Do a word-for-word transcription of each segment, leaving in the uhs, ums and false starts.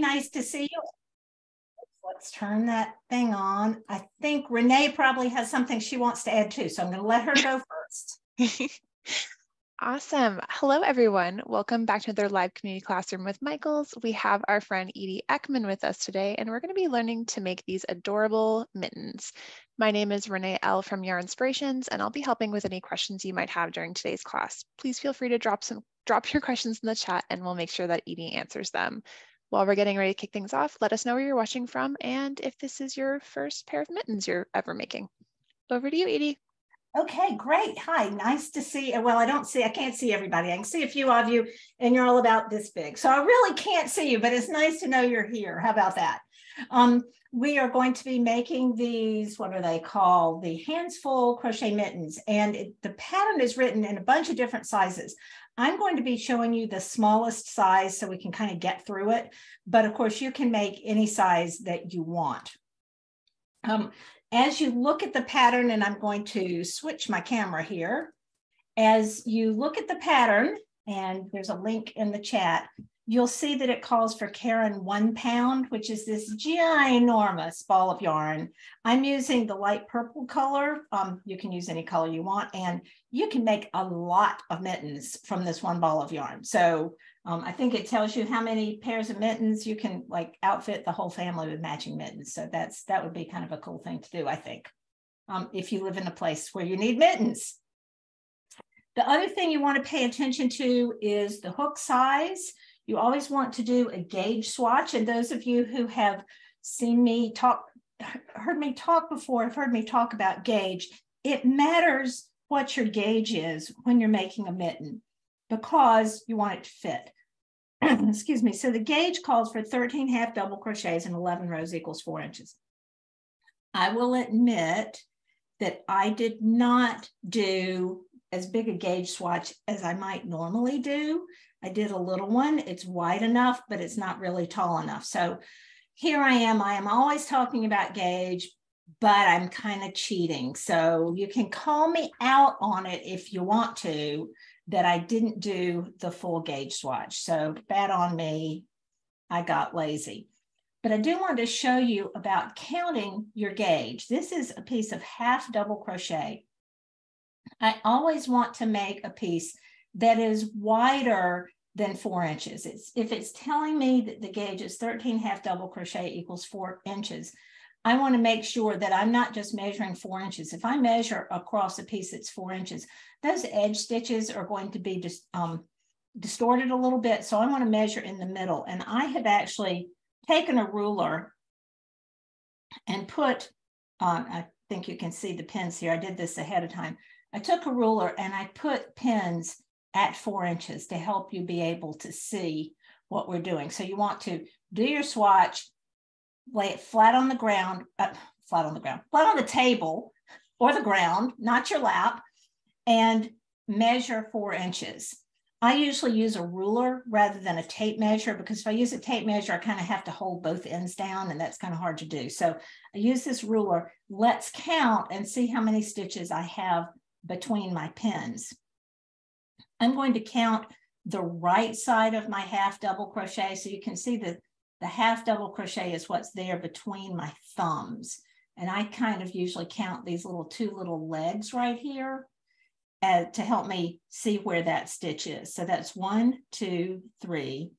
Nice to see you. Let's turn that thing on. I think Renee probably has something she wants to add too, so I'm going to let her go first. Awesome. Hello, everyone. Welcome back to another live community classroom with Michaels. We have our friend Edie Eckman with us today, and we're going to be learning to make these adorable mittens. My name is Renee L. from Yarn Inspirations, and I'll be helping with any questions you might have during today's class. Please feel free to drop some drop your questions in the chat, and we'll make sure that Edie answers them. While we're getting ready to kick things off, let us know where you're watching from and if this is your first pair of mittens you're ever making. Over to you, Edie. Okay, great. Hi, nice to see you. Well, I don't see, I can't see everybody. I can see a few of you, and you're all about this big. So I really can't see you, but it's nice to know you're here. How about that? Um, we are going to be making these, what are they called? The handsful crochet mittens. And it, the pattern is written in a bunch of different sizes. I'm going to be showing you the smallest size so we can kind of get through it. But of course, you can make any size that you want. Um, as you look at the pattern, and I'm going to switch my camera here. As you look at the pattern, and there's a link in the chat, you'll see that it calls for Caron One Pound, which is this ginormous ball of yarn. I'm using the light purple color. Um, you can use any color you want, and you can make a lot of mittens from this one ball of yarn. So um, I think it tells you how many pairs of mittens you can like outfit the whole family with matching mittens. So that's that would be kind of a cool thing to do, I think, um, if you live in a place where you need mittens. The other thing you want to pay attention to is the hook size. You always want to do a gauge swatch. And those of you who have seen me talk, heard me talk before, have heard me talk about gauge, it matters what your gauge is when you're making a mitten because you want it to fit. Excuse me. So the gauge calls for thirteen half double crochets and eleven rows equals four inches. I will admit that I did not do as big a gauge swatch as I might normally do. I did a little one. It's wide enough, but it's not really tall enough. So here I am. I am always talking about gauge, but I'm kind of cheating. So you can call me out on it if you want to, that I didn't do the full gauge swatch. So bad on me. I got lazy. But I do want to show you about counting your gauge. This is a piece of half double crochet. I always want to make a piece that is wider than four inches. It's, if it's telling me that the gauge is thirteen half double crochet equals four inches, I want to make sure that I'm not just measuring four inches. If I measure across a piece that's four inches, those edge stitches are going to be just um, distorted a little bit. So I want to measure in the middle. And I have actually taken a ruler and put, uh, I think you can see the pins here. I did this ahead of time. I took a ruler and I put pins at four inches to help you be able to see what we're doing. So you want to do your swatch, lay it flat on the ground, uh, flat on the ground, flat on the table or the ground, not your lap, and measure four inches. I usually use a ruler rather than a tape measure because if I use a tape measure, I kind of have to hold both ends down and that's kind of hard to do. So I use this ruler. Let's count and see how many stitches I have between my pins. I'm going to count the right side of my half double crochet. So you can see that the half double crochet is what's there between my thumbs. And I kind of usually count these little two little legs right here uh, to help me see where that stitch is. So that's one, two, three,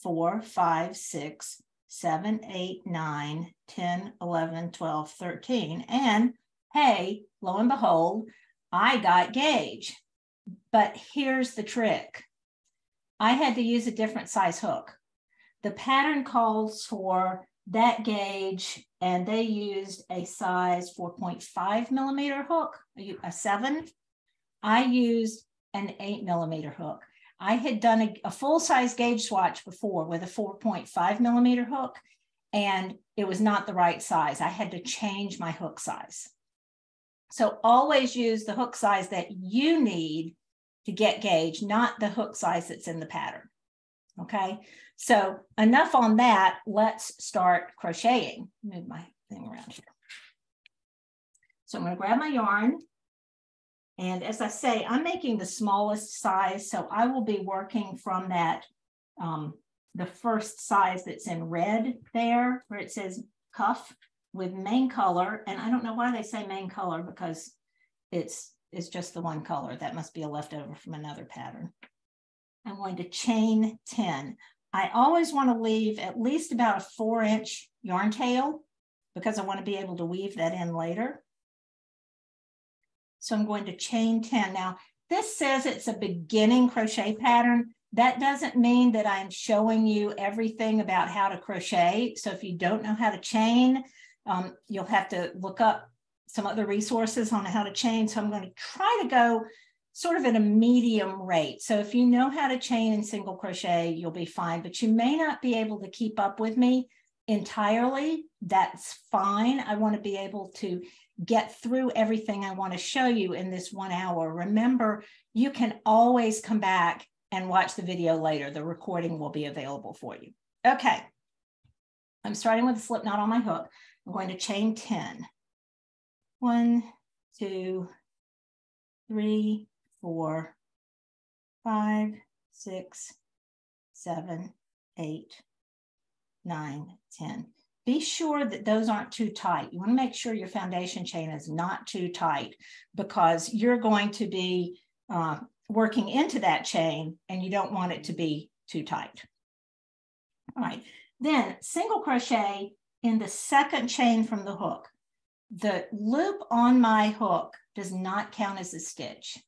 four, five, six, seven, eight, nine, ten, eleven, twelve, thirteen. And hey, lo and behold, I got gauge. But here's the trick. I had to use a different size hook. The pattern calls for that gauge, and they used a size four point five millimeter hook, a seven. I used an eight millimeter hook. I had done a, a full size gauge swatch before with a four point five millimeter hook, and it was not the right size. I had to change my hook size. So always use the hook size that you need to get gauge, not the hook size that's in the pattern. Okay, so enough on that. Let's start crocheting. Move my thing around here. So I'm going to grab my yarn. And as I say, I'm making the smallest size, so I will be working from that um, the first size that's in red there, where it says cuff with main color. And I don't know why they say main color, because it's, it's just the one color. That must be a leftover from another pattern. I'm going to chain ten. I always want to leave at least about a four inch yarn tail, because I want to be able to weave that in later. So I'm going to chain ten. Now, this says it's a beginning crochet pattern. That doesn't mean that I'm showing you everything about how to crochet. So if you don't know how to chain, um, you'll have to look up some other resources on how to chain. So I'm going to try to go sort of at a medium rate. So if you know how to chain and single crochet, you'll be fine, but you may not be able to keep up with me entirely. That's fine. I want to be able to get through everything I want to show you in this one hour. Remember, you can always come back and watch the video later. The recording will be available for you. Okay, I'm starting with a slip knot on my hook. I'm going to chain ten. One, two, three, four, five, six, seven, eight, nine, ten. Be sure that those aren't too tight. You want to make sure your foundation chain is not too tight, because you're going to be uh, working into that chain and you don't want it to be too tight. All right, then single crochet in the second chain from the hook. The loop on my hook does not count as a stitch.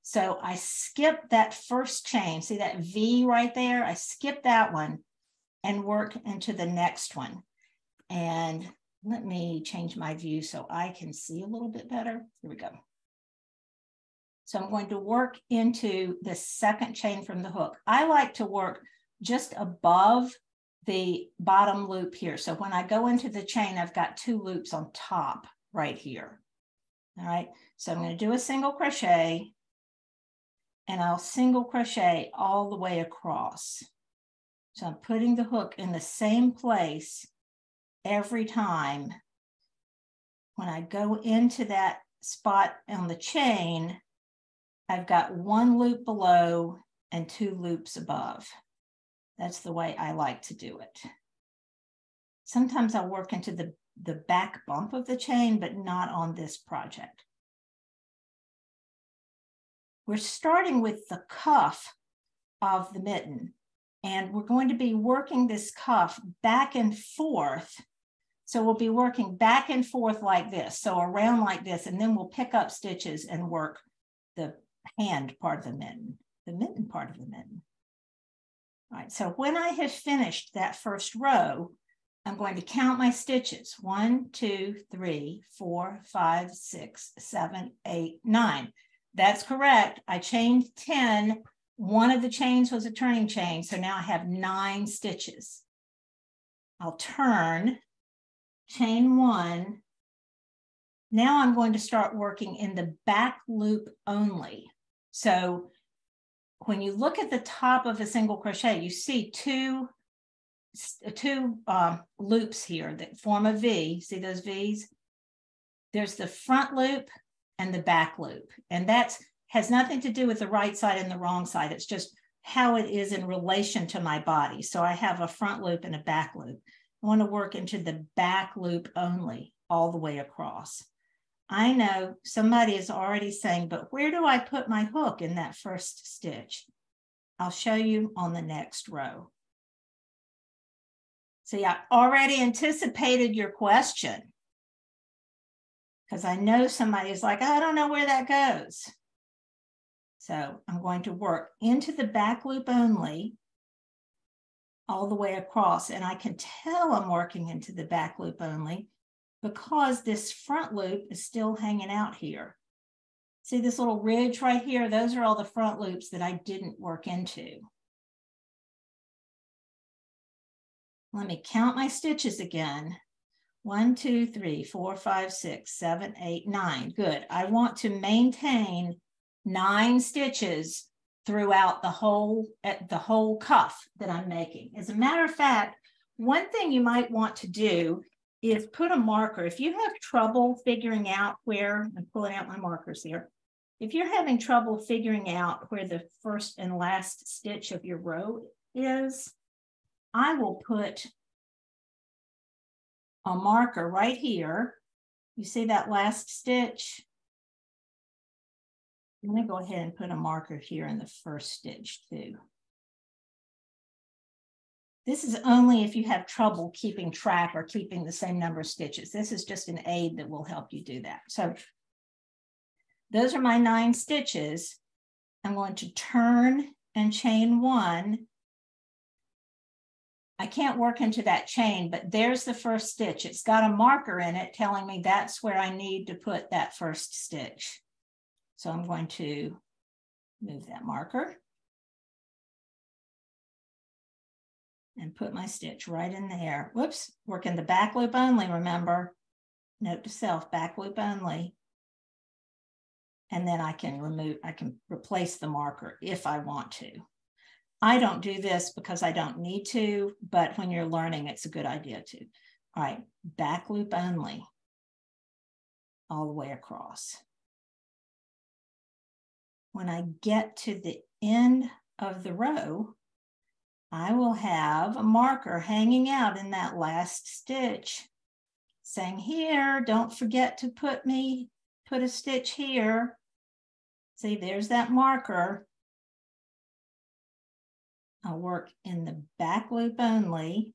So I skip that first chain. See that V right there? I skip that one and work into the next one. And let me change my view so I can see a little bit better. Here we go. So I'm going to work into the second chain from the hook. I like to work just above the bottom loop here. So when I go into the chain, I've got two loops on top right here. All right, so I'm going to do a single crochet, and I'll single crochet all the way across. So I'm putting the hook in the same place every time. When I go into that spot on the chain, I've got one loop below and two loops above. That's the way I like to do it. Sometimes I'll work into the, the back bump of the chain, but not on this project. We're starting with the cuff of the mitten, and we're going to be working this cuff back and forth. So we'll be working back and forth like this, so around like this, and then we'll pick up stitches and work the hand part of the mitten, the mitten part of the mitten. All right, so when I have finished that first row, I'm going to count my stitches. One, two, three, four, five, six, seven, eight, nine. That's correct. I chained ten. One of the chains was a turning chain, so now I have nine stitches. I'll turn, chain one. Now I'm going to start working in the back loop only. So when you look at the top of a single crochet, you see two, two uh, loops here that form a V. See those V's? There's the front loop and the back loop. And that has nothing to do with the right side and the wrong side. It's just how it is in relation to my body. So I have a front loop and a back loop. I want to work into the back loop only, all the way across. I know somebody is already saying, but where do I put my hook in that first stitch? I'll show you on the next row. See, I already anticipated your question, because I know somebody is like, I don't know where that goes. So I'm going to work into the back loop only, all the way across. And I can tell I'm working into the back loop only, because this front loop is still hanging out here. See this little ridge right here? Those are all the front loops that I didn't work into. Let me count my stitches again. One, two, three, four, five, six, seven, eight, nine. Good. I want to maintain nine stitches throughout the whole, at the whole cuff that I'm making. As a matter of fact, one thing you might want to do is put a marker. If you have trouble figuring out where, I'm pulling out my markers here. If you're having trouble figuring out where the first and last stitch of your row is, I will put a marker right here. You see that last stitch? I'm going to go ahead and put a marker here in the first stitch too. This is only if you have trouble keeping track or keeping the same number of stitches. This is just an aid that will help you do that. So those are my nine stitches. I'm going to turn and chain one. I can't work into that chain, but there's the first stitch. It's got a marker in it telling me that's where I need to put that first stitch. So I'm going to move that marker and put my stitch right in there. Whoops, working the back loop only, remember. Note to self, back loop only. And then I can remove, I can replace the marker if I want to. I don't do this because I don't need to, but when you're learning, it's a good idea to. All right, back loop only, all the way across. When I get to the end of the row, I will have a marker hanging out in that last stitch saying, here, don't forget to put me, put a stitch here. See, there's that marker. I'll work in the back loop only.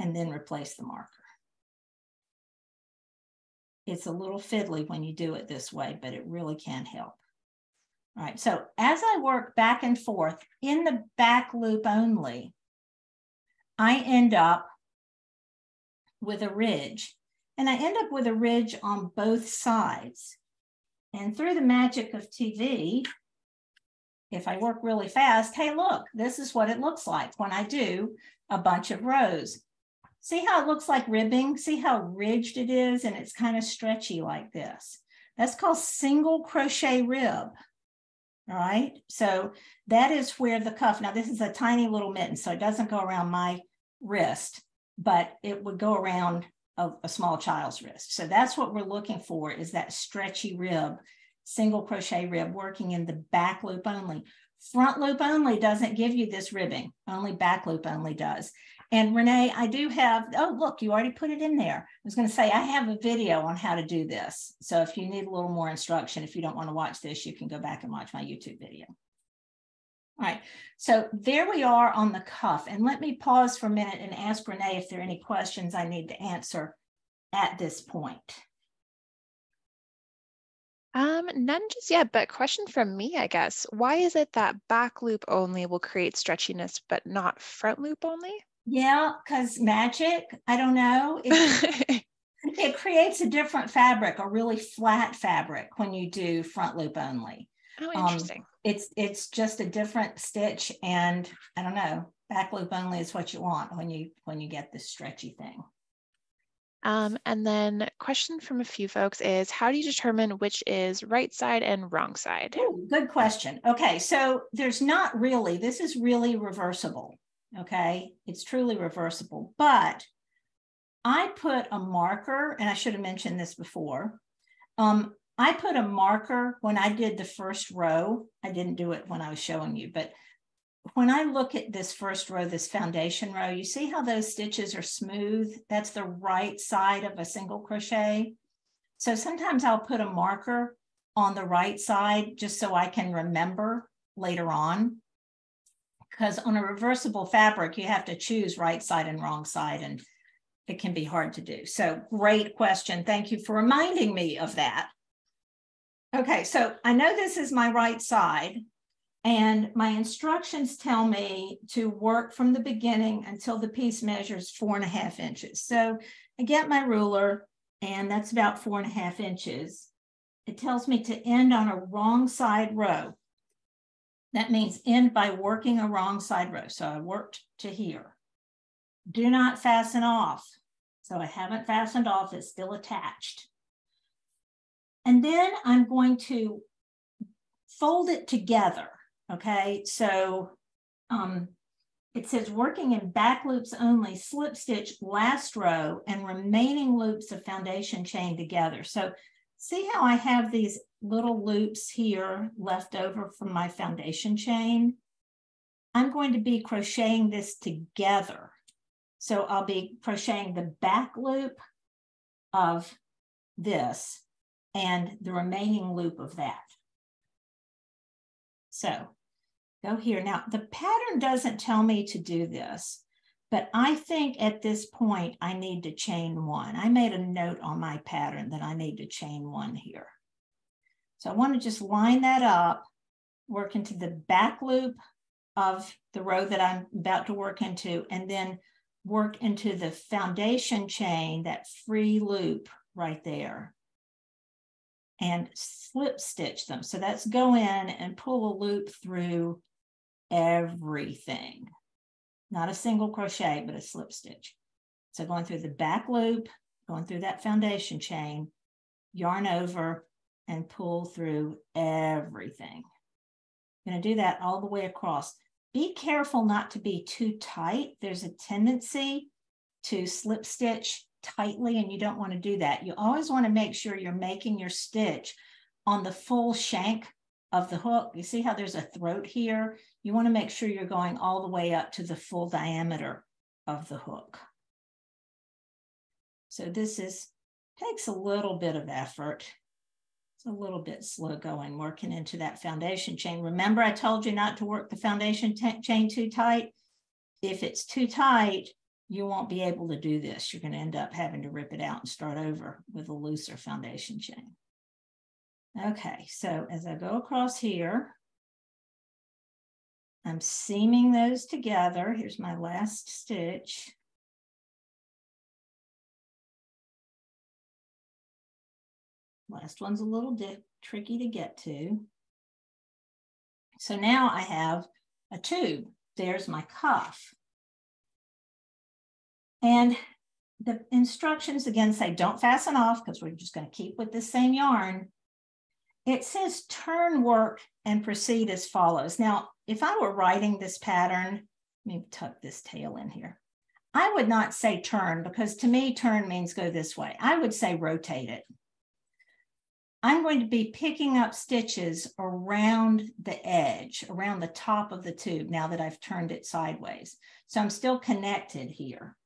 And then replace the marker. It's a little fiddly when you do it this way, but it really can help. All right, so as I work back and forth in the back loop only, I end up with a ridge. And I end up with a ridge on both sides. And through the magic of T V, if I work really fast, hey, look, this is what it looks like when I do a bunch of rows. See how it looks like ribbing? See how ridged it is? And it's kind of stretchy like this. That's called single crochet rib. All right, so that is where the cuff, now this is a tiny little mitten, so it doesn't go around my wrist, but it would go around a, a small child's wrist. So that's what we're looking for, is that stretchy rib, single crochet rib, working in the back loop only. Front loop only doesn't give you this ribbing, only back loop only does. And Renee, I do have, oh, look, you already put it in there. I was gonna say, I have a video on how to do this. So if you need a little more instruction, if you don't wanna watch this, you can go back and watch my YouTube video. All right, so there we are on the cuff. And let me pause for a minute and ask Renee if there are any questions I need to answer at this point. Um, none just yet, but question from me, I guess. Why is it that back loop only will create stretchiness, but not front loop only? Yeah, because magic, I don't know. It, it creates a different fabric, a really flat fabric when you do front loop only. Oh, interesting. Um, it's, it's just a different stitch, and I don't know, back loop only is what you want when you, when you get this stretchy thing. Um, and then question from a few folks is, how do you determine which is right side and wrong side? Ooh, good question. Okay, so there's not really, this is really reversible. Okay, it's truly reversible, but I put a marker, and I should have mentioned this before. Um, I put a marker when I did the first row. I didn't do it when I was showing you, but when I look at this first row, this foundation row, you see how those stitches are smooth? That's the right side of a single crochet. So sometimes I'll put a marker on the right side just so I can remember later on. Because on a reversible fabric, you have to choose right side and wrong side, and it can be hard to do. So great question. Thank you for reminding me of that. Okay, so I know this is my right side, and my instructions tell me to work from the beginning until the piece measures four and a half inches. So I get my ruler, and that's about four and a half inches. It tells me to end on a wrong side row. That means end by working a wrong side row. So I worked to here. Do not fasten off. So I haven't fastened off, it's still attached. And then I'm going to fold it together, okay? So um, it says working in back loops only, slip stitch last row and remaining loops of foundation chain together. So see how I have these little loops here left over from my foundation chain. I'm going to be crocheting this together. So I'll be crocheting the back loop of this and the remaining loop of that. So go here. Now, the pattern doesn't tell me to do this, but I think at this point, I need to chain one. I made a note on my pattern that I need to chain one here. So I want to just line that up, work into the back loop of the row that I'm about to work into, and then work into the foundation chain, that free loop right there, and slip stitch them. So that's go in and pull a loop through everything. Not a single crochet, but a slip stitch. So going through the back loop, going through that foundation chain, yarn over and pull through everything. I'm going to do that all the way across. Be careful not to be too tight. There's a tendency to slip stitch tightly, and you don't want to do that. You always want to make sure you're making your stitch on the full shank of the hook. You see how there's a throat here? You want to make sure you're going all the way up to the full diameter of the hook. So this is takes a little bit of effort. It's a little bit slow going, working into that foundation chain. Remember, I told you not to work the foundation chain too tight. If it's too tight, you won't be able to do this. You're going to end up having to rip it out and start over with a looser foundation chain. Okay, so as I go across here, I'm seaming those together. Here's my last stitch. Last one's a little tricky to get to. So now I have a tube. There's my cuff. And the instructions again say don't fasten off because we're just going to keep with the same yarn. It says turn work and proceed as follows. Now, if I were writing this pattern, let me tuck this tail in here. I would not say turn because to me, turn means go this way. I would say rotate it. I'm going to be picking up stitches around the edge, around the top of the tube now that I've turned it sideways. So I'm still connected here.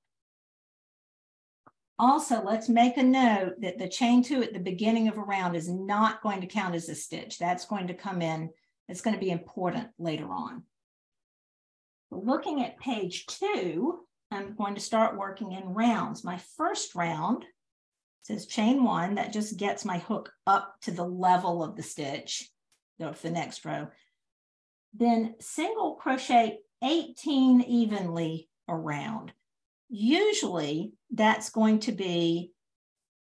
Also, let's make a note that the chain two at the beginning of a round is not going to count as a stitch. That's going to come in. It's going to be important later on. But looking at page two, I'm going to start working in rounds. My first round says chain one. That just gets my hook up to the level of the stitch. Go for the next row. Then single crochet eighteen evenly around. Usually that's going to be,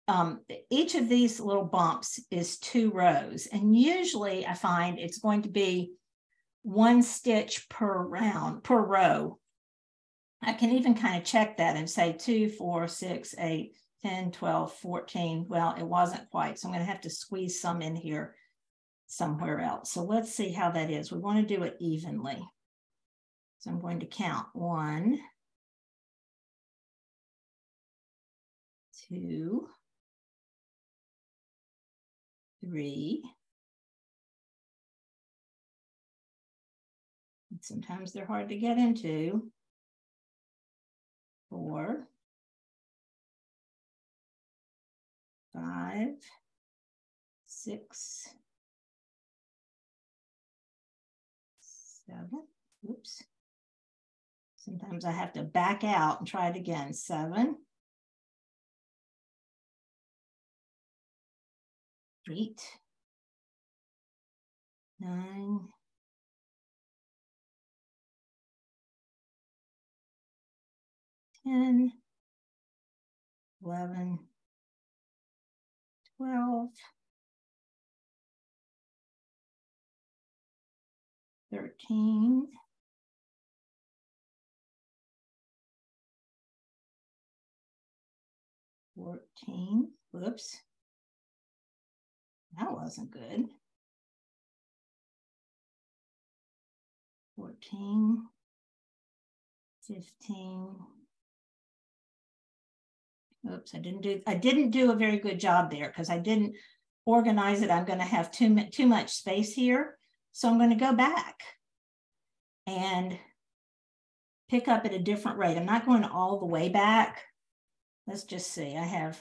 um, each of these little bumps is two rows. And usually I find it's going to be one stitch per round, per row. I can even kind of check that and say two, four, six, eight, ten, twelve, fourteen. Well, it wasn't quite. So I'm going to have to squeeze some in here somewhere else. So let's see how that is. We want to do it evenly. So I'm going to count one, two, three. And sometimes they're hard to get into. Four, five, six, seven. Oops. Sometimes I have to back out and try it again. Seven. Eight, nine, ten, eleven, twelve, thirteen, fourteen, whoops. That wasn't good. Fourteen, fifteen. Oops, I didn't do I didn't do a very good job there because I didn't organize it, I'm going to have too, too much space here. So I'm going to go back and pick up at a different rate. I'm not going all the way back. Let's just see. I have,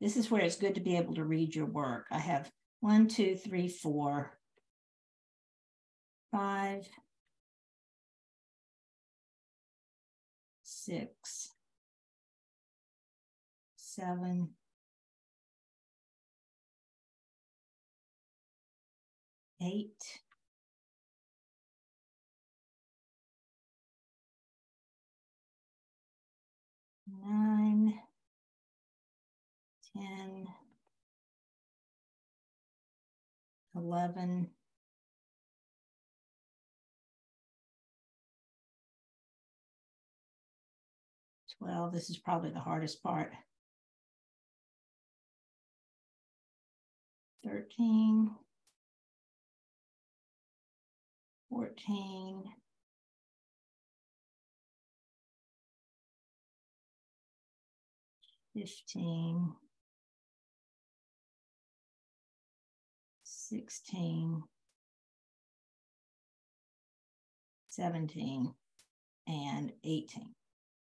this is where it's good to be able to read your work. I have one, two, three, four, five, six, seven, eight, nine, ten, eleven, twelve. This is probably the hardest part. thirteen, fourteen, fifteen, sixteen, seventeen, and eighteen.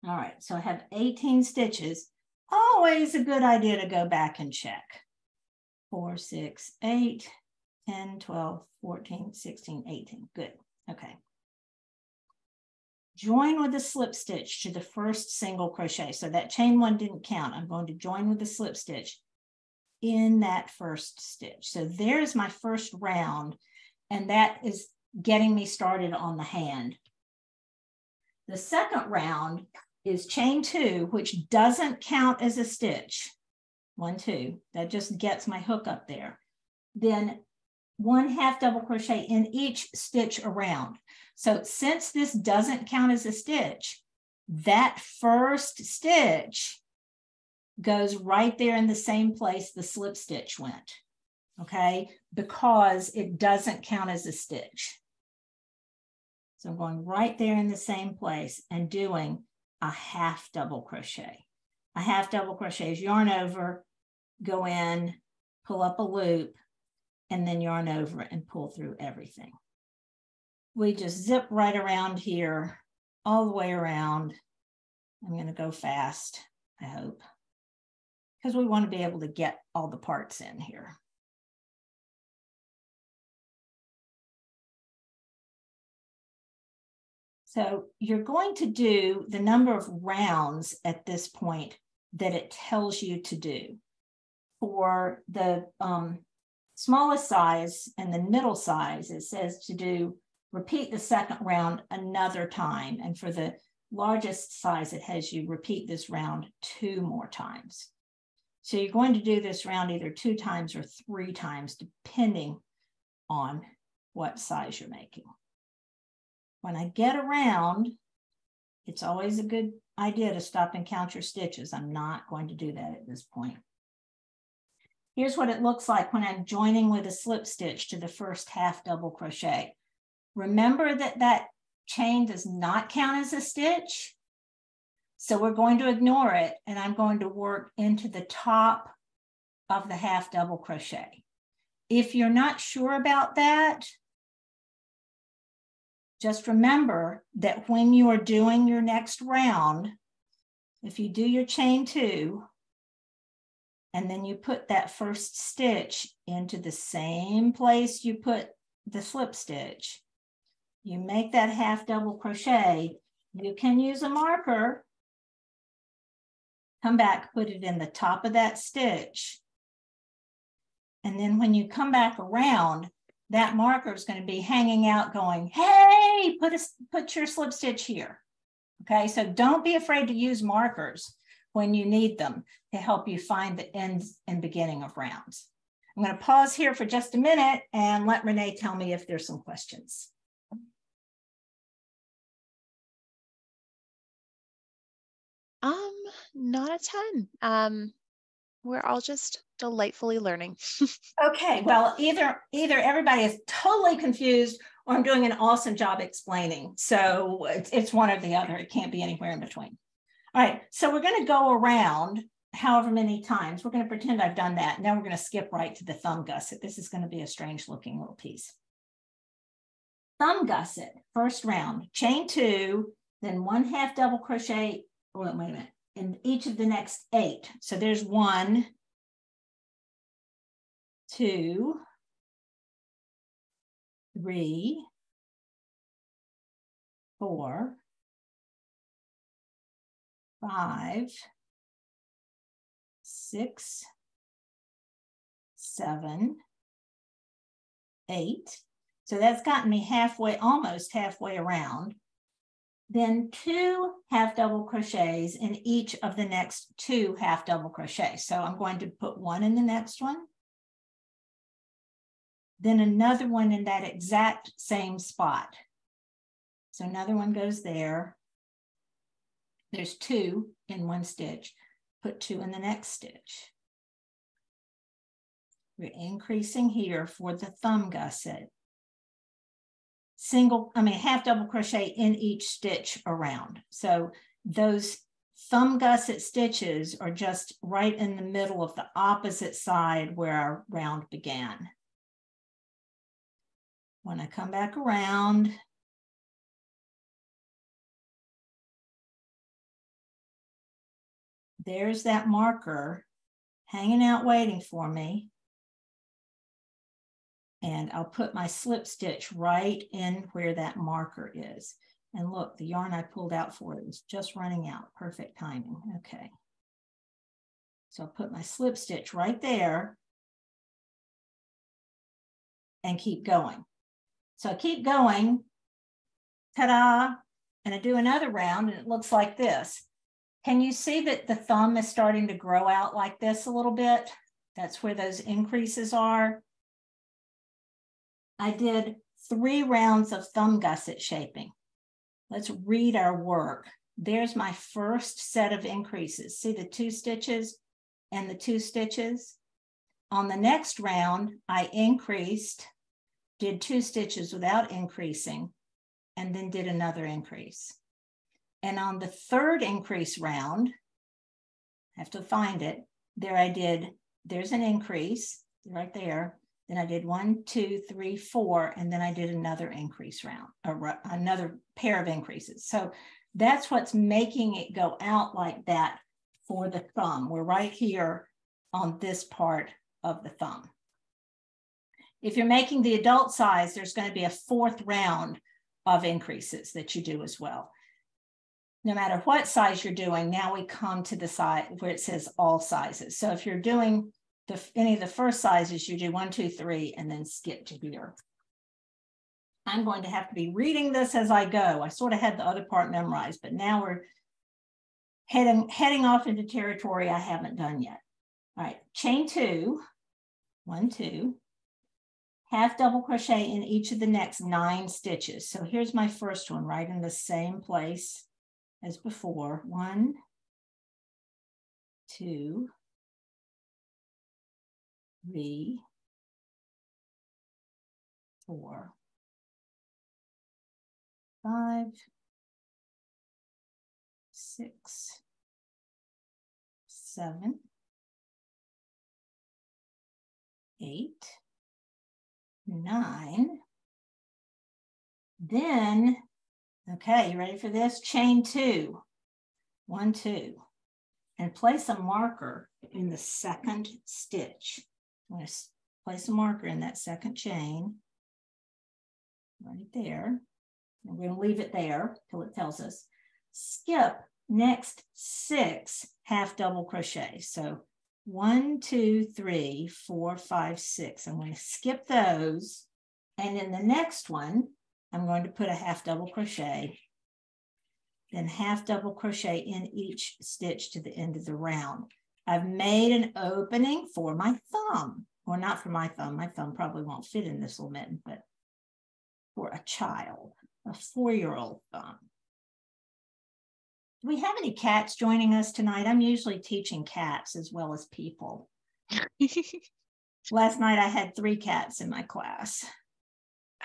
All right, so I have eighteen stitches. Always a good idea to go back and check. four, six, eight, ten, twelve, fourteen, sixteen, eighteen. Good, okay. Join with a slip stitch to the first single crochet. So that chain one didn't count. I'm going to join with a slip stitch in that first stitch. So there's my first round, and that is getting me started on the hand. The second round is chain two, which doesn't count as a stitch. One, two, that just gets my hook up there. Then one half double crochet in each stitch around. So since this doesn't count as a stitch, that first stitch goes right there in the same place the slip stitch went, okay? Because it doesn't count as a stitch. So I'm going right there in the same place and doing a half double crochet. A half double crochet is yarn over, go in, pull up a loop, and then yarn over and pull through everything. We just zip right around here, all the way around. I'm going to go fast, I hope, because we want to be able to get all the parts in here. So you're going to do the number of rounds at this point that it tells you to do. For the um, smallest size and the middle size, it says to do, repeat the second round another time. And for the largest size, it has you repeat this round two more times. So you're going to do this round either two times or three times, depending on what size you're making. When I get around, it's always a good idea to stop and count your stitches. I'm not going to do that at this point. Here's what it looks like when I'm joining with a slip stitch to the first half double crochet. Remember that that chain does not count as a stitch. So we're going to ignore it, and I'm going to work into the top of the half double crochet. If you're not sure about that, just remember that when you are doing your next round, if you do your chain two, and then you put that first stitch into the same place you put the slip stitch, you make that half double crochet, you can use a marker, come back, put it in the top of that stitch. And then when you come back around, that marker is going to be hanging out going, hey, put a, put your slip stitch here. Okay, so don't be afraid to use markers when you need them to help you find the ends and beginning of rounds. I'm going to pause here for just a minute and let Renee tell me if there's some questions. Um, not a ton. Um, we're all just delightfully learning. Okay, well, either either everybody is totally confused or I'm doing an awesome job explaining. So it's, it's one or the other. It can't be anywhere in between. All right, so we're going to go around however many times. We're going to pretend I've done that. Now we're going to skip right to the thumb gusset. This is going to be a strange looking little piece. Thumb gusset, first round, chain two, then one half double crochet, wait, wait a minute, in each of the next eight. So there's one, two, three, four, five, six, seven, eight. So that's gotten me halfway, almost halfway around. Then two half double crochets in each of the next two half double crochets. So I'm going to put one in the next one, then another one in that exact same spot. So another one goes there. There's two in one stitch. Put two in the next stitch. We're increasing here for the thumb gusset. Single, I mean, half double crochet in each stitch around. So those thumb gusset stitches are just right in the middle of the opposite side where our round began. When I come back around, there's that marker hanging out waiting for me. And I'll put my slip stitch right in where that marker is. And look, the yarn I pulled out for it was just running out. Perfect timing. Okay. So I'll put my slip stitch right there and keep going. So I keep going. Ta-da! And I do another round and it looks like this. Can you see that the thumb is starting to grow out like this a little bit? That's where those increases are. I did three rounds of thumb gusset shaping. Let's read our work. There's my first set of increases. See the two stitches and the two stitches? On the next round, I increased, did two stitches without increasing, and then did another increase. And on the third increase round, I have to find it, there I did, there's an increase right there. Then I did one, two, three, four, and then I did another increase round, or another pair of increases. So that's what's making it go out like that for the thumb. We're right here on this part of the thumb. If you're making the adult size, there's going to be a fourth round of increases that you do as well. No matter what size you're doing, now we come to the side where it says all sizes. So if you're doing The, any of the first sizes, you do one, two, three, and then skip to here. I'm going to have to be reading this as I go. I sort of had the other part memorized, but now we're heading, heading off into territory I haven't done yet. All right, chain two, one, two, half double crochet in each of the next nine stitches. So here's my first one, right in the same place as before. One, two, three, four, five, six, seven, eight, nine. Then, okay, you ready for this? Chain two, one, two, and place a marker in the second stitch. I'm going to place a marker in that second chain, right there. And we're going to leave it there till it tells us. Skip next six half double crochets. So one, two, three, four, five, six. I'm going to skip those. And in the next one, I'm going to put a half double crochet, then half double crochet in each stitch to the end of the round. I've made an opening for my thumb, or not for my thumb. My thumb probably won't fit in this little mitten, but for a child, a four-year-old thumb. Do we have any cats joining us tonight? I'm usually teaching cats as well as people. Last night I had three cats in my class.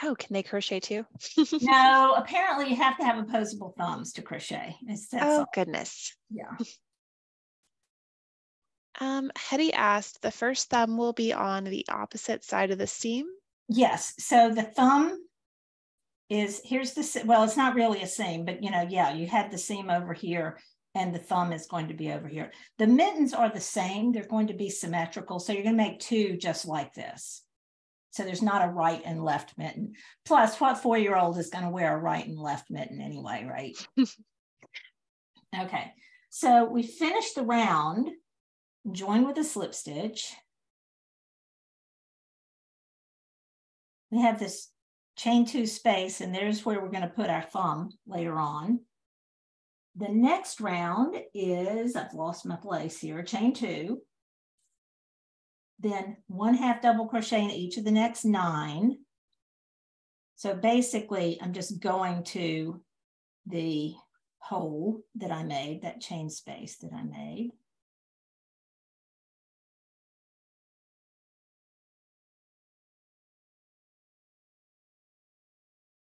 Oh, can they crochet too? No, apparently you have to have opposable thumbs to crochet. It's, that's oh, all. Goodness. Yeah. Um, Hetty asked, the first thumb will be on the opposite side of the seam? Yes, so the thumb is, here's the, well, it's not really a seam, but you know, yeah, you had the seam over here and the thumb is going to be over here. The mittens are the same. They're going to be symmetrical. So you're going to make two just like this. So there's not a right and left mitten. Plus, what four-year-old is going to wear a right and left mitten anyway, right? Okay, so we finished the round, join with a slip stitch. We have this chain two space, and there's where we're going to put our thumb later on. The next round is, I've lost my place here, chain two. Then one half double crochet in each of the next nine. So basically, I'm just going to the hole that I made, that chain space that I made.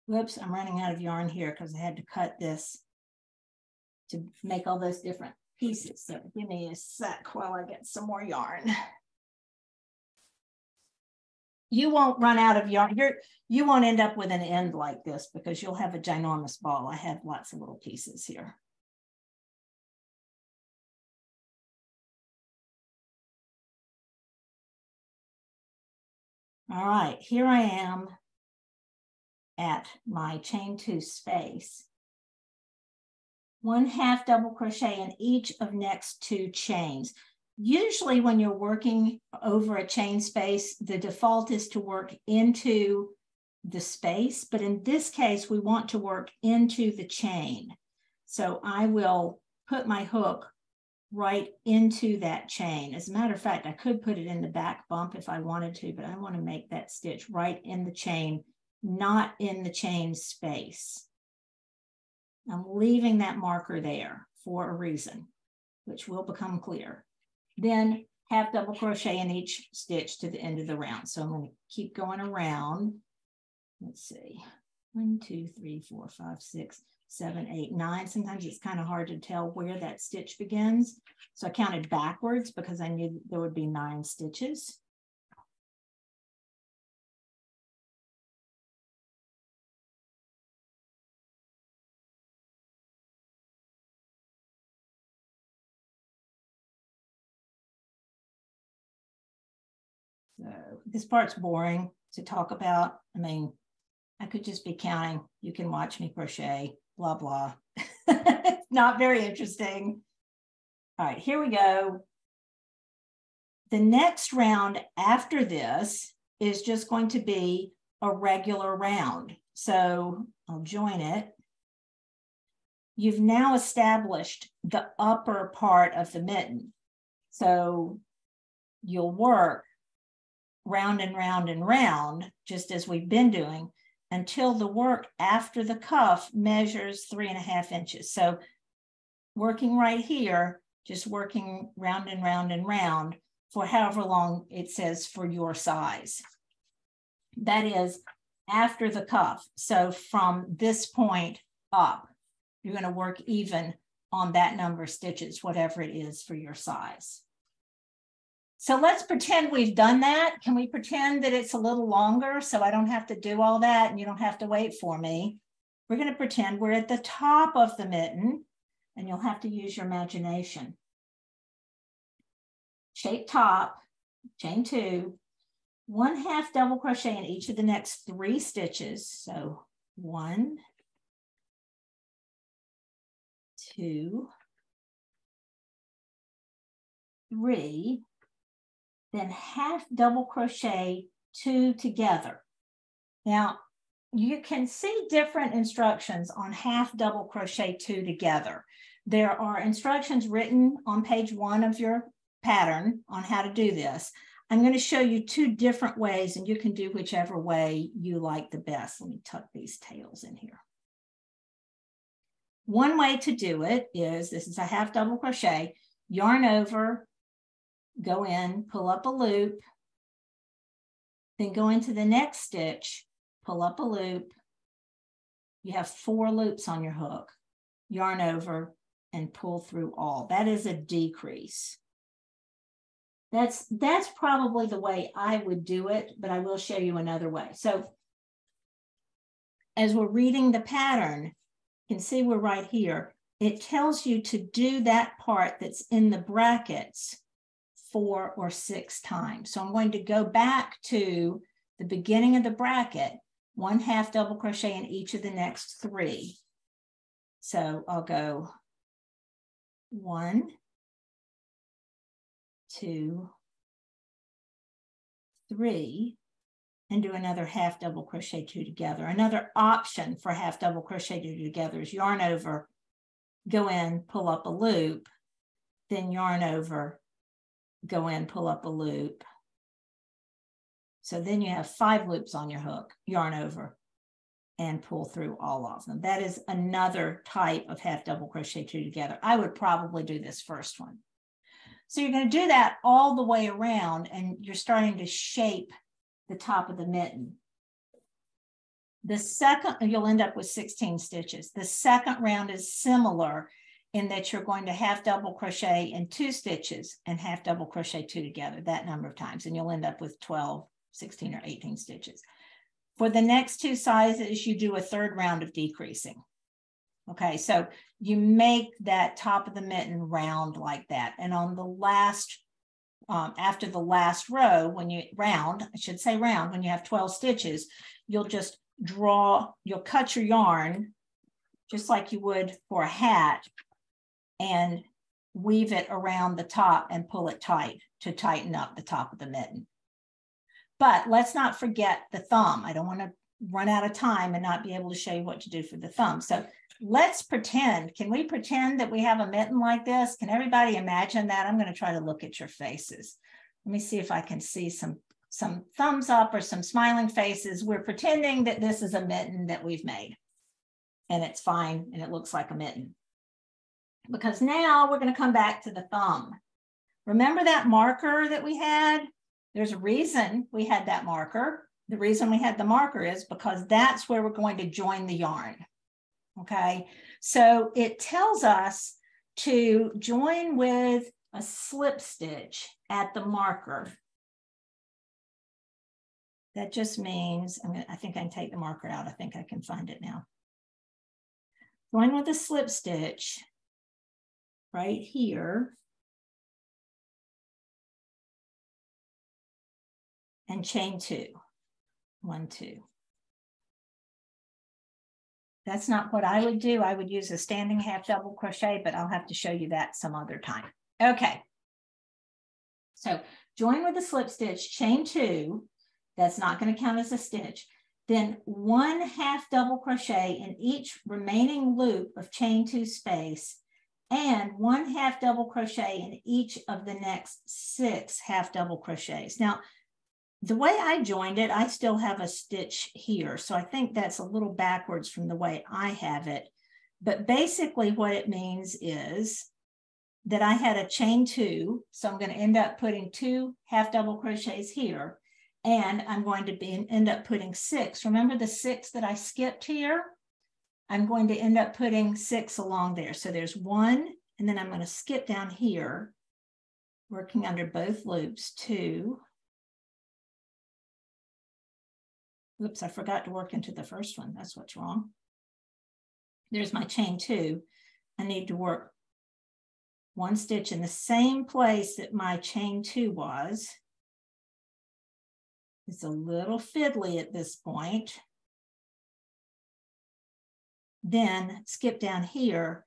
Whoops, I'm running out of yarn here because I had to cut this to make all those different pieces. So give me a sec while I get some more yarn. You won't run out of yarn. You're, you won't end up with an end like this because you'll have a ginormous ball. I have lots of little pieces here. All right, here I am at my chain two space. One half double crochet in each of next two chains. Usually when you're working over a chain space, the default is to work into the space, but in this case, we want to work into the chain. So I will put my hook right into that chain. As a matter of fact, I could put it in the back bump if I wanted to, but I want to make that stitch right in the chain, not in the chain space. I'm leaving that marker there for a reason, which will become clear. Then half double crochet in each stitch to the end of the round. So I'm going to keep going around. Let's see, one, two, three, four, five, six, seven, eight, nine. Sometimes it's kind of hard to tell where that stitch begins. So I counted backwards because I knew there would be nine stitches. So this part's boring to talk about. I mean, I could just be counting. You can watch me crochet, blah, blah. Not very interesting. All right, here we go. The next round after this is just going to be a regular round. So I'll join it. You've now established the upper part of the mitten. So you'll work round and round and round, just as we've been doing, until the work after the cuff measures three and a half inches. So working right here, just working round and round and round for however long it says for your size. That is after the cuff. So from this point up, you're going to work even on that number of stitches, whatever it is for your size. So let's pretend we've done that. Can we pretend that it's a little longer so I don't have to do all that and you don't have to wait for me? We're going to pretend we're at the top of the mitten and you'll have to use your imagination. Shape top, chain two, one half double crochet in each of the next three stitches. So one, two, three. Then half double crochet two together. Now, you can see different instructions on half double crochet two together. There are instructions written on page one of your pattern on how to do this. I'm going to show you two different ways, and you can do whichever way you like the best. Let me tuck these tails in here. One way to do it is, this is a half double crochet, yarn over, go in, pull up a loop, then go into the next stitch, pull up a loop. You have four loops on your hook, yarn over and pull through all. That is a decrease. That's, that's probably the way I would do it, but I will show you another way. So as we're reading the pattern, you can see we're right here. It tells you to do that part that's in the brackets four or six times. So I'm going to go back to the beginning of the bracket, one half double crochet in each of the next three. So I'll go one, two, three, and do another half double crochet two together. Another option for half double crochet two together is yarn over, go in, pull up a loop, then yarn over, go in, pull up a loop. So then you have five loops on your hook, yarn over, and pull through all of them. That is another type of half double crochet two together. I would probably do this first one. So you're going to do that all the way around, and you're starting to shape the top of the mitten. The second, you'll end up with sixteen stitches. The second round is similar in that you're going to half double crochet in two stitches and half double crochet two together that number of times, and you'll end up with twelve, sixteen, or eighteen stitches. For the next two sizes, you do a third round of decreasing. Okay, so you make that top of the mitten round like that. And on the last, um, after the last row, when you round, I should say round, when you have twelve stitches, you'll just draw, you'll cut your yarn just like you would for a hat and weave it around the top and pull it tight to tighten up the top of the mitten. But let's not forget the thumb. I don't want to run out of time and not be able to show you what to do for the thumb. So let's pretend, can we pretend that we have a mitten like this? Can everybody imagine that? I'm going to try to look at your faces. Let me see if I can see some, some thumbs up or some smiling faces. We're pretending that this is a mitten that we've made, and it's fine, and it looks like a mitten. Because now we're going to come back to the thumb. Remember that marker that we had? There's a reason we had that marker. The reason we had the marker is because that's where we're going to join the yarn. Okay, so it tells us to join with a slip stitch at the marker. That just means, I'm gonna, I think I can take the marker out. I think I can find it now. Join with a slip stitch right here and chain two, one, two. That's not what I would do. I would use a standing half double crochet, but I'll have to show you that some other time. Okay. So join with a slip stitch, chain two. That's not going to count as a stitch. Then one half double crochet in each remaining loop of chain two space, and one half double crochet in each of the next six half double crochets. Now, the way I joined it, I still have a stitch here. So I think that's a little backwards from the way I have it. But basically what it means is that I had a chain two. So I'm going to end up putting two half double crochets here. And I'm going to be, end up putting six. Remember the six that I skipped here? I'm going to end up putting six along there. So there's one, and then I'm going to skip down here, working under both loops, two. Oops, I forgot to work into the first one. That's what's wrong. There's my chain two. I need to work one stitch in the same place that my chain two was. It's a little fiddly at this point. Then skip down here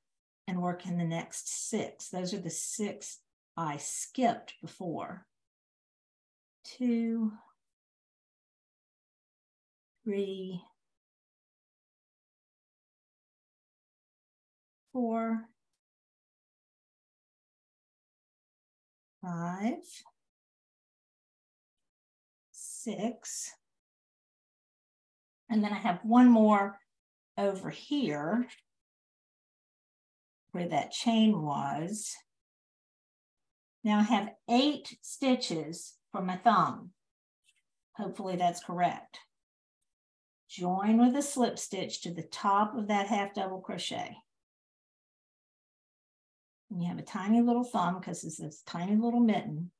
and work in the next six. Those are the six I skipped before. Two, three, four, five, six, and then I have one more over here where that chain was. Now I have eight stitches for my thumb. Hopefully that's correct. Join with a slip stitch to the top of that half double crochet. And you have a tiny little thumb because it's this tiny little mitten.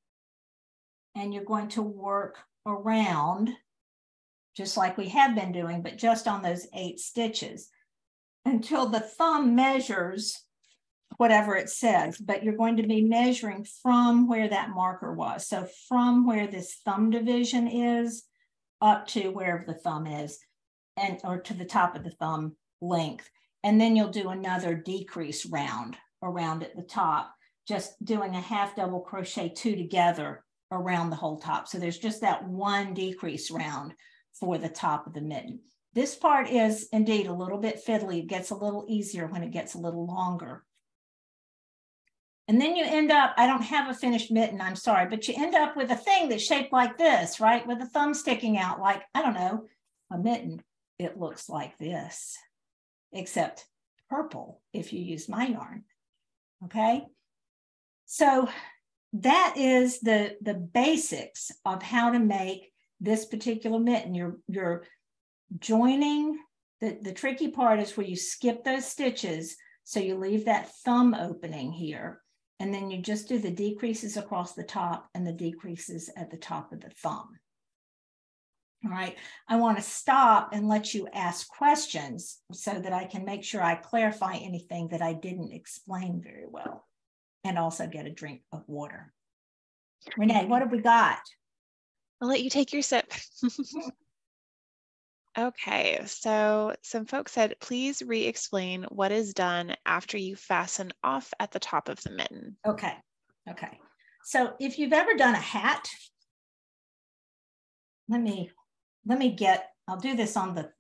and you're going to work around just like we have been doing, but just on those eight stitches until the thumb measures whatever it says, but you're going to be measuring from where that marker was. So from where this thumb division is up to wherever the thumb is, and or to the top of the thumb length. And then you'll do another decrease round around at the top, just doing a half double crochet two together around the whole top. So there's just that one decrease round for the top of the mitten. This part is indeed a little bit fiddly. It gets a little easier when it gets a little longer. And then you end up, I don't have a finished mitten, I'm sorry, but you end up with a thing that's shaped like this, right? With a thumb sticking out like, I don't know, a mitten. It looks like this, except purple if you use my yarn, okay? So that is the, the basics of how to make this particular mitten. You're, you're joining, the, the tricky part is where you skip those stitches, so you leave that thumb opening here, and then you just do the decreases across the top and the decreases at the top of the thumb. All right, I want to stop and let you ask questions so that I can make sure I clarify anything that I didn't explain very well, and also get a drink of water. Renee, what have we got? I'll let you take your sip. Okay, so some folks said, please re-explain what is done after you fasten off at the top of the mitten. Okay, okay. So if you've ever done a hat, let me, let me get, I'll do this on the,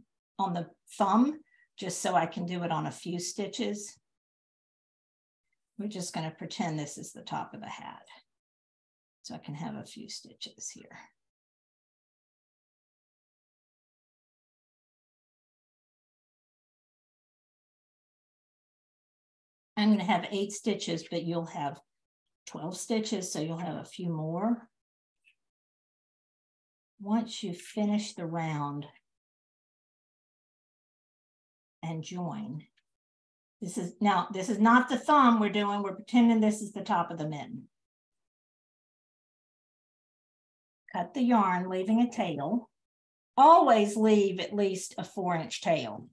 on the thumb, just so I can do it on a few stitches. We're just going to pretend this is the top of the hat, so I can have a few stitches here. I'm going to have eight stitches, but you'll have twelve stitches, so you'll have a few more. Once you finish the round and join, this is now, this is not the thumb we're doing, we're pretending this is the top of the mitten. Cut the yarn, leaving a tail. Always leave at least a four inch tail.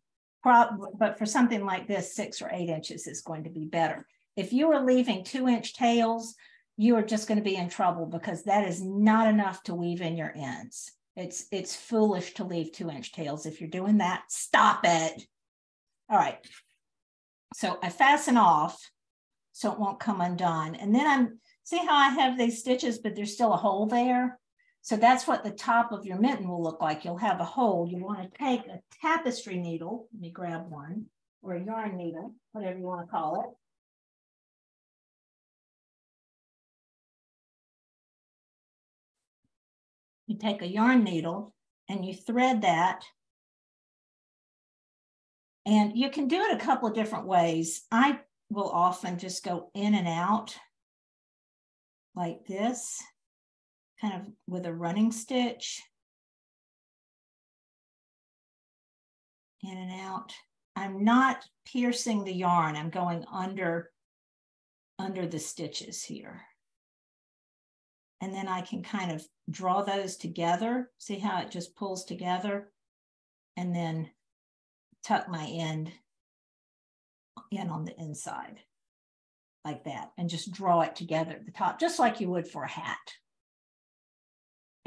But for something like this, six or eight inches is going to be better. If you are leaving two inch tails, you are just going to be in trouble because that is not enough to weave in your ends. It's, it's foolish to leave two inch tails. If you're doing that, stop it. All right. So I fasten off so it won't come undone. And then I'm, see how I have these stitches, but there's still a hole there? So that's what the top of your mitten will look like. You'll have a hole. You want to take a tapestry needle, let me grab one, or a yarn needle, whatever you want to call it. You take a yarn needle and you thread that. And you can do it a couple of different ways. I will often just go in and out like this, kind of with a running stitch, in and out. I'm not piercing the yarn, I'm going under, under the stitches here. And then I can kind of draw those together, see how it just pulls together, and then tuck my end in on the inside, like that, and just draw it together at the top, just like you would for a hat.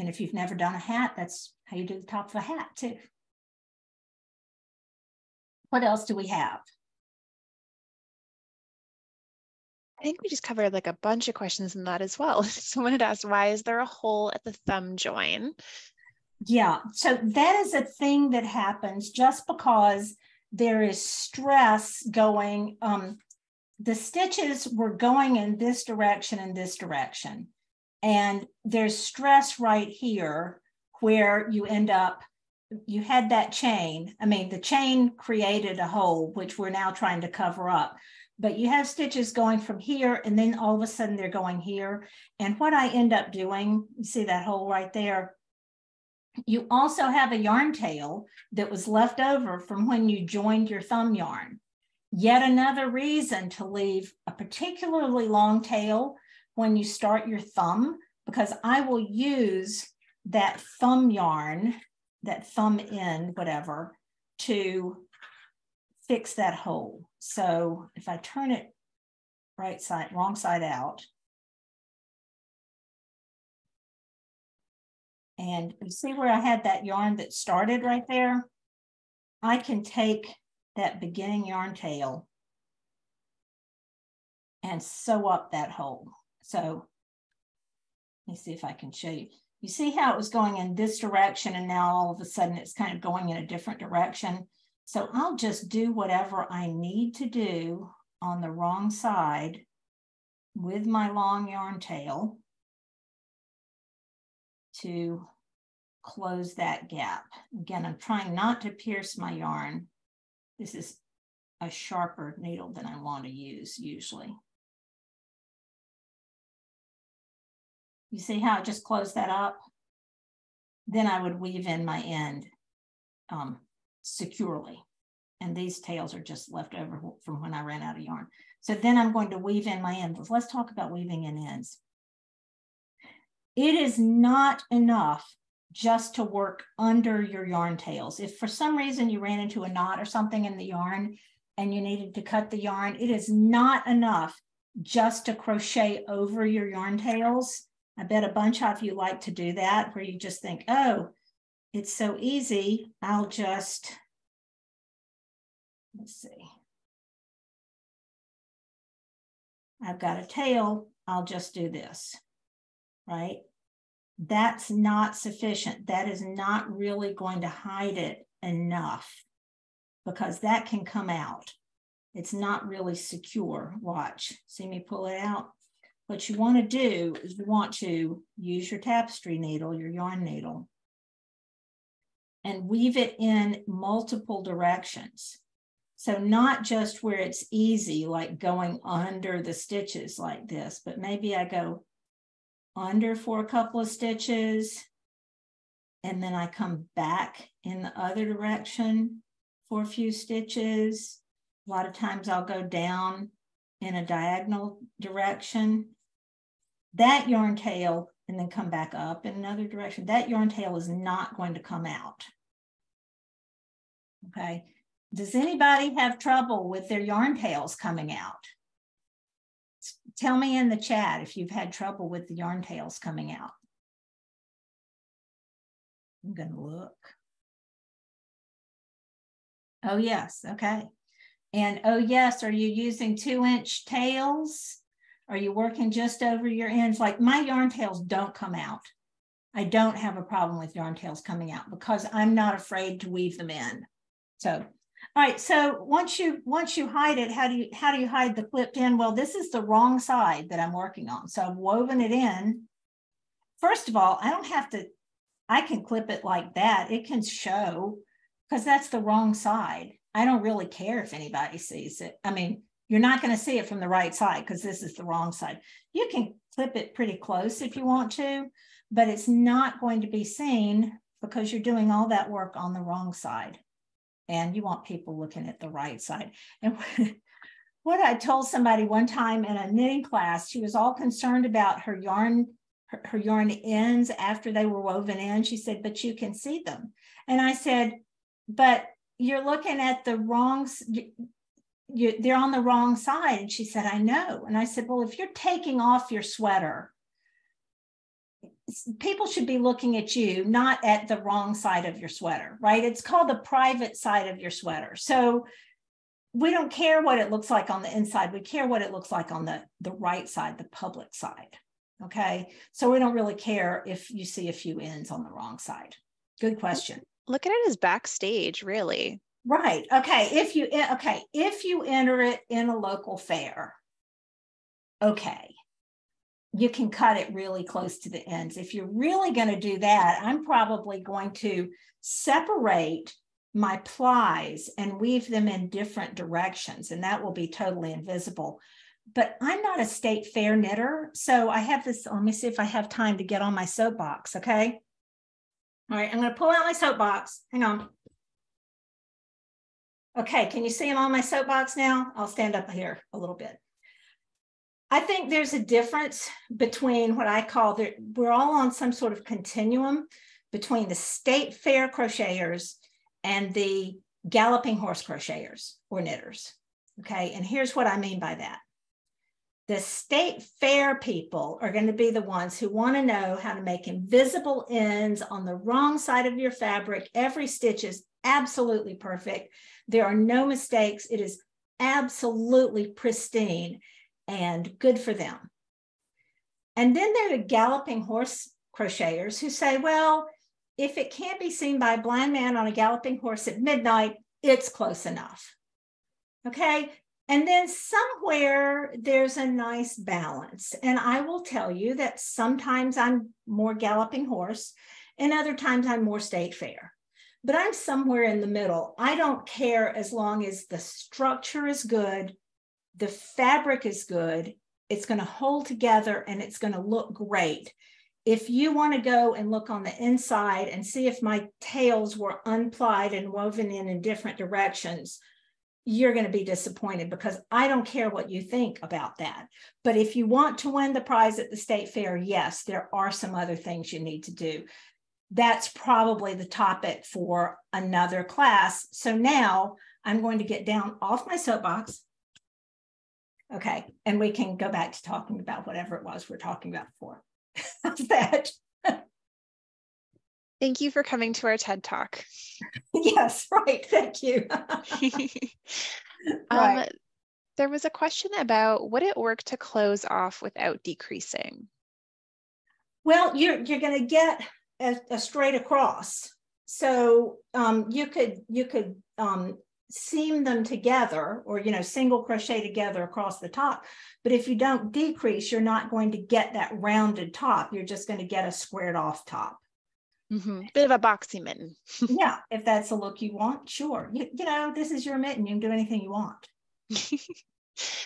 And if you've never done a hat, that's how you do the top of a hat too. What else do we have? I think we just covered like a bunch of questions in that as well. Someone had asked, why is there a hole at the thumb join? Yeah, so that is a thing that happens just because there is stress going. Um, the stitches were going in this direction and this direction. And there's stress right here where you end up, you had that chain. I mean, the chain created a hole, which we're now trying to cover up. But you have stitches going from here, and then all of a sudden they're going here. And what I end up doing, you see that hole right there? You also have a yarn tail that was left over from when you joined your thumb yarn. Yet another reason to leave a particularly long tail when you start your thumb, because I will use that thumb yarn, that thumb end, whatever, to fix that hole. So if I turn it right side, wrong side out, and you see where I had that yarn that started right there? I can take that beginning yarn tail and sew up that hole. So let me see if I can show you. You see how it was going in this direction, and now all of a sudden it's kind of going in a different direction. So I'll just do whatever I need to do on the wrong side with my long yarn tail to close that gap. Again, I'm trying not to pierce my yarn. This is a sharper needle than I want to use usually. You see how I just closed that up? Then I would weave in my end um, securely. And these tails are just left over from when I ran out of yarn. So then I'm going to weave in my end. Let's talk about weaving in ends. It is not enough just to work under your yarn tails. If for some reason you ran into a knot or something in the yarn and you needed to cut the yarn, it is not enough just to crochet over your yarn tails. I bet a bunch of you like to do that, where you just think, oh, it's so easy. I'll just, let's see. I've got a tail. I'll just do this, right? That's not sufficient. That is not really going to hide it enough, because that can come out. It's not really secure. Watch. See me pull it out? What you want to do is you want to use your tapestry needle, your yarn needle, and weave it in multiple directions. So not just where it's easy, like going under the stitches like this, but maybe I go under for a couple of stitches, and then I come back in the other direction for a few stitches. A lot of times I'll go down in a diagonal direction, that yarn tail, and then come back up in another direction. That yarn tail is not going to come out. Okay, does anybody have trouble with their yarn tails coming out? Tell me in the chat if you've had trouble with the yarn tails coming out. I'm going to look. Oh, yes. Okay. And oh, yes, are you using two inch tails? Are you working just over your ends? Like, my yarn tails don't come out. I don't have a problem with yarn tails coming out because I'm not afraid to weave them in. So all right, so once you once you hide it, how do you how do you hide the clipped end? Well, this is the wrong side that I'm working on. So I've woven it in. First of all, I don't have to, I can clip it like that. It can show because that's the wrong side. I don't really care if anybody sees it. I mean, you're not going to see it from the right side because this is the wrong side. You can clip it pretty close if you want to, but it's not going to be seen because you're doing all that work on the wrong side. And you want people looking at the right side. And what I told somebody one time in a knitting class, she was all concerned about her yarn, her, her yarn ends after they were woven in. She said, but you can see them. And I said, but you're looking at the wrong, you, you, they're on the wrong side. And she said, I know. And I said, well, if you're taking off your sweater, people should be looking at you, not at the wrong side of your sweater, right? It's called the private side of your sweater. So we don't care what it looks like on the inside. We care what it looks like on the, the right side, the public side, okay? So we don't really care if you see a few ends on the wrong side. Good question. Look at it as backstage, really. Right, okay. If you, okay, if you enter it in a local fair, okay. You can cut it really close to the ends. If you're really going to do that, I'm probably going to separate my plies and weave them in different directions, and that will be totally invisible. But I'm not a state fair knitter, so I have this, let me see if I have time to get on my soapbox, okay? All right, I'm going to pull out my soapbox. Hang on. Okay, can you see I'm on my soapbox now? I'll stand up here a little bit. I think there's a difference between what I call, the, we're all on some sort of continuum between the state fair crocheters and the galloping horse crocheters or knitters, okay? And here's what I mean by that. The state fair people are going to be the ones who want to know how to make invisible ends on the wrong side of your fabric. Every stitch is absolutely perfect. There are no mistakes. It is absolutely pristine and good for them. And then there are the galloping horse crocheters who say, well, if it can't be seen by a blind man on a galloping horse at midnight, it's close enough, okay? And then somewhere there's a nice balance. And I will tell you that sometimes I'm more galloping horse and other times I'm more state fair, but I'm somewhere in the middle. I don't care as long as the structure is good, the fabric is good, it's gonna hold together and it's gonna look great. If you wanna go and look on the inside and see if my tails were unplied and woven in in different directions, you're going to be disappointed because I don't care what you think about that. But if you want to win the prize at the state fair, yes, there are some other things you need to do. That's probably the topic for another class. So now I'm going to get down off my soapbox. Okay, and we can go back to talking about whatever it was we're talking about before. that. Thank you for coming to our TED Talk. Yes, right. Thank you. right. um, there was a question about, would it work to close off without decreasing? Well, you're, you're going to get a, a straight across. So um, you could, you could um, seam them together or, you know, single crochet together across the top. But if you don't decrease, you're not going to get that rounded top. You're just going to get a squared off top. Mm-hmm. Bit of a boxy mitten. Yeah, if that's the look you want, sure. You, you know, this is your mitten. You can do anything you want.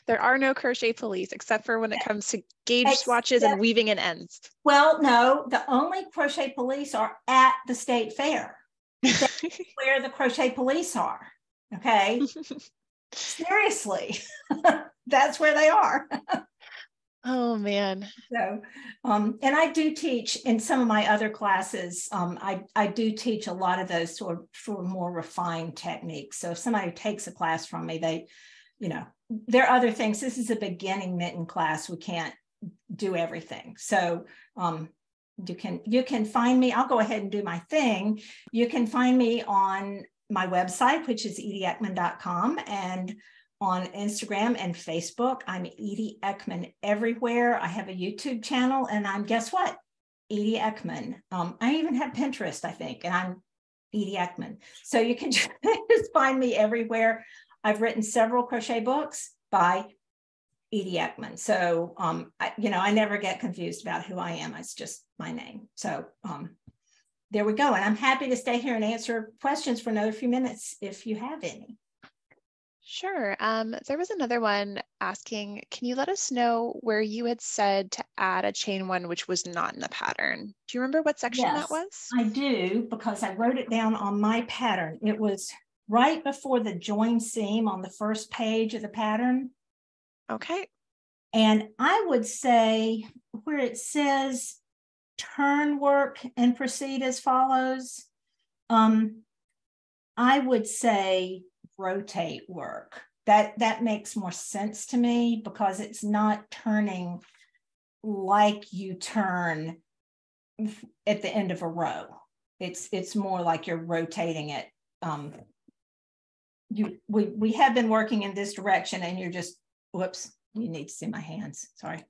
There are no crochet police except for when it comes to gauge except, swatches and weaving in ends. Well, no, the only crochet police are at the state fair. That's where the crochet police are. Okay. Seriously, that's where they are. Oh man. So, um, and I do teach in some of my other classes, um, I, I do teach a lot of those sort of, sort of more refined techniques. So if somebody takes a class from me, they, you know, there are other things. This is a beginning mitten class. We can't do everything. So um, you can, you can find me, I'll go ahead and do my thing. You can find me on my website, which is edie eckman dot com, and on Instagram and Facebook. I'm Edie Eckman everywhere. I have a YouTube channel and I'm, guess what? Edie Eckman. Um, I even have Pinterest, I think, and I'm Edie Eckman. So you can just find me everywhere. I've written several crochet books by Edie Eckman. So, um, I, you know, I never get confused about who I am. It's just my name. So um, there we go. And I'm happy to stay here and answer questions for another few minutes if you have any. Sure. Um, there was another one asking, can you let us know where you had said to add a chain one, which was not in the pattern? Do you remember what section yes, that was? I do, because I wrote it down on my pattern. It was right before the join seam on the first page of the pattern. Okay. And I would say where it says turn work and proceed as follows, um, I would say rotate work. That that makes more sense to me because it's not turning like you turn at the end of a row. It's it's more like you're rotating it. Um, you we we have been working in this direction, and you're just whoops. You need to see my hands. Sorry.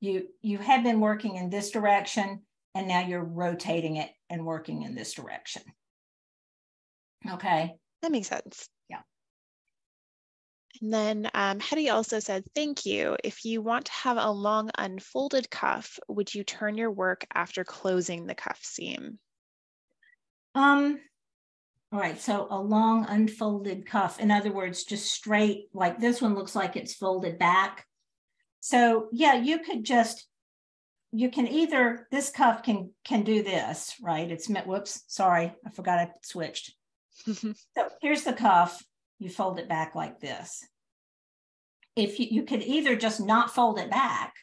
You you have been working in this direction, and now you're rotating it and working in this direction. Okay, that makes sense. And then um, Hetty also said, thank you. If you want to have a long unfolded cuff, would you turn your work after closing the cuff seam? Um, all right, so a long unfolded cuff. In other words, just straight, like this one looks like it's folded back. So yeah, you could just, you can either, this cuff can, can do this, right? It's meant, whoops, sorry, I forgot I switched. So here's the cuff. You fold it back like this. if you, you could either just not fold it back,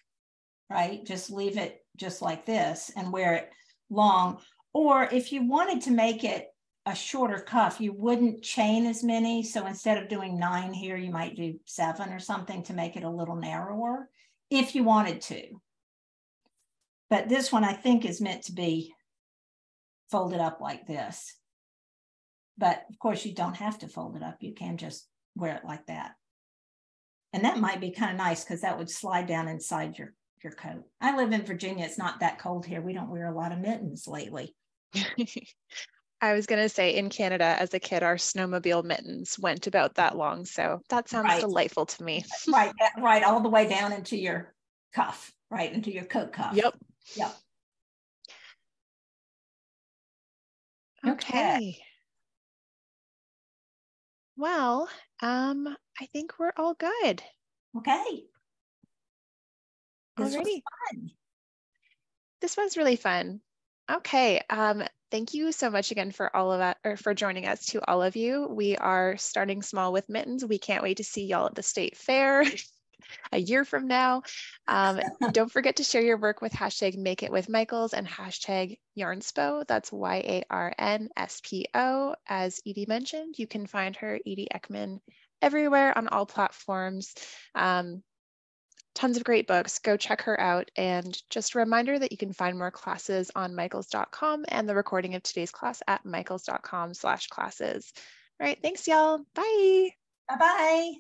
right? Just leave it just like this and wear it long. Or if you wanted to make it a shorter cuff, you wouldn't chain as many. So instead of doing nine here, you might do seven or something to make it a little narrower if you wanted to. But this one I think is meant to be folded up like this. But of course you don't have to fold it up. You can just wear it like that. And that might be kind of nice because that would slide down inside your, your coat. I live in Virginia. It's not that cold here. We don't wear a lot of mittens lately. I was going to say, in Canada, as a kid, our snowmobile mittens went about that long. So that sounds right. Delightful to me. Right, right, all the way down into your cuff, right, into your coat cuff. Yep. Yep. Okay. okay. Well, um, I think we're all good. Okay. This was fun. This was really fun. Okay. Um, thank you so much again for all of us, or for joining us to all of you. We are starting small with mittens. We can't wait to see y'all at the state fair a year from now. Um, don't forget to share your work with hashtag Make It With Michaels and hashtag Yarnspo. That's Y A R N S P O. As Edie mentioned, you can find her, Edie Eckman, everywhere on all platforms. Um, Tons of great books. Go check her out. And just a reminder that you can find more classes on michaels dot com and the recording of today's class at michaels dot com slash classes. All right. Thanks, y'all. Bye. Bye-bye.